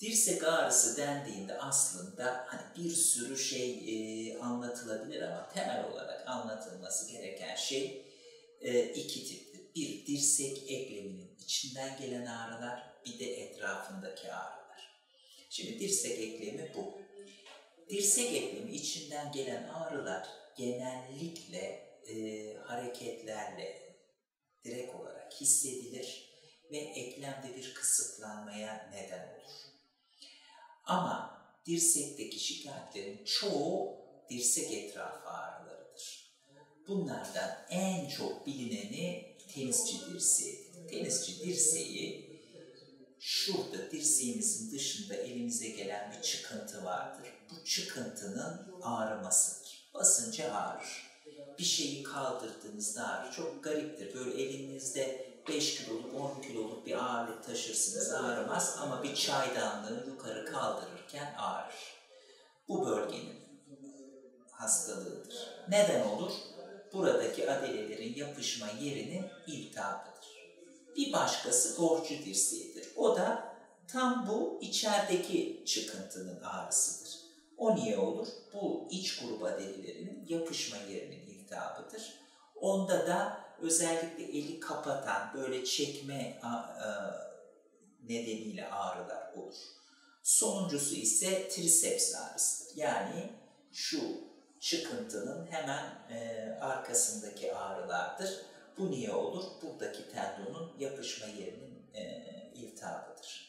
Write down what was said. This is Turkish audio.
Dirsek ağrısı dendiğinde aslında hani bir sürü şey anlatılabilir ama temel olarak anlatılması gereken şey iki tiptir. Bir, dirsek ekleminin içinden gelen ağrılar, bir de etrafındaki ağrılar. Şimdi dirsek eklemi bu. Dirsek eklemi içinden gelen ağrılar genellikle hareketlerle direkt olarak hissedilir ve eklemde bir kısıtlanmaya neden olur. Ama dirsekteki şikayetlerin çoğu dirsek etrafı ağrılarıdır. Bunlardan en çok bilineni tenisçi dirseğidir. Tenisçi dirseği, şurada dirseğimizin dışında elimize gelen bir çıkıntı vardır. Bu çıkıntının ağrımasıdır. Basınca ağrır. Bir şeyi kaldırdığınızda ağrı çok gariptir. Böyle elinizde 5 kiloluk, 10 kiloluk bir ağırlık taşırsınız, ağrımaz ama bir çaydanlığı yukarı kaldırırken ağrır. Bu bölgenin hastalığıdır. Neden olur? Buradaki adelelerin yapışma yerinin iltihabıdır. Bir başkası borcu dirseğidir. O da tam bu içerideki çıkıntının ağrısıdır. O niye olur? Bu iç grup adelelerinin yapışma yerinin iltihabıdır. Onda da özellikle eli kapatan, böyle çekme nedeniyle ağrılar olur. Sonuncusu ise triceps ağrısıdır. Yani şu çıkıntının hemen arkasındaki ağrılardır. Bu niye olur? Buradaki tendonun yapışma yerinin iltihabıdır.